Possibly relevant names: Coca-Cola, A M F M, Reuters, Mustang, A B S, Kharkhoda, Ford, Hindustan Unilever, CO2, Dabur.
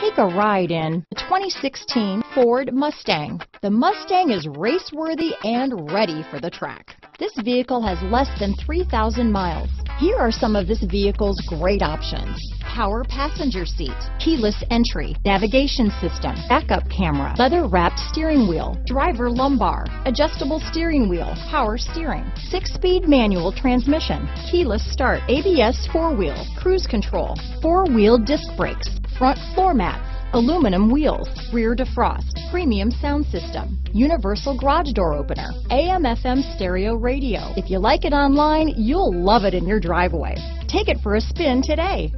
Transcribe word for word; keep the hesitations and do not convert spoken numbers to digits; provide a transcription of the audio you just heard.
Take a ride in the twenty sixteen Ford Mustang. The Mustang is race-worthy and ready for the track. This vehicle has less than three thousand miles. Here are some of this vehicle's great options: power passenger seat, keyless entry, navigation system, backup camera, leather-wrapped steering wheel, driver lumbar, adjustable steering wheel, power steering, six-speed manual transmission, keyless start, A B S four-wheel, cruise control, four-wheel disc brakes, front floor mats, aluminum wheels, rear defrost, premium sound system, universal garage door opener, A M F M stereo radio. If you like it online, you'll love it in your driveway. Take it for a spin today.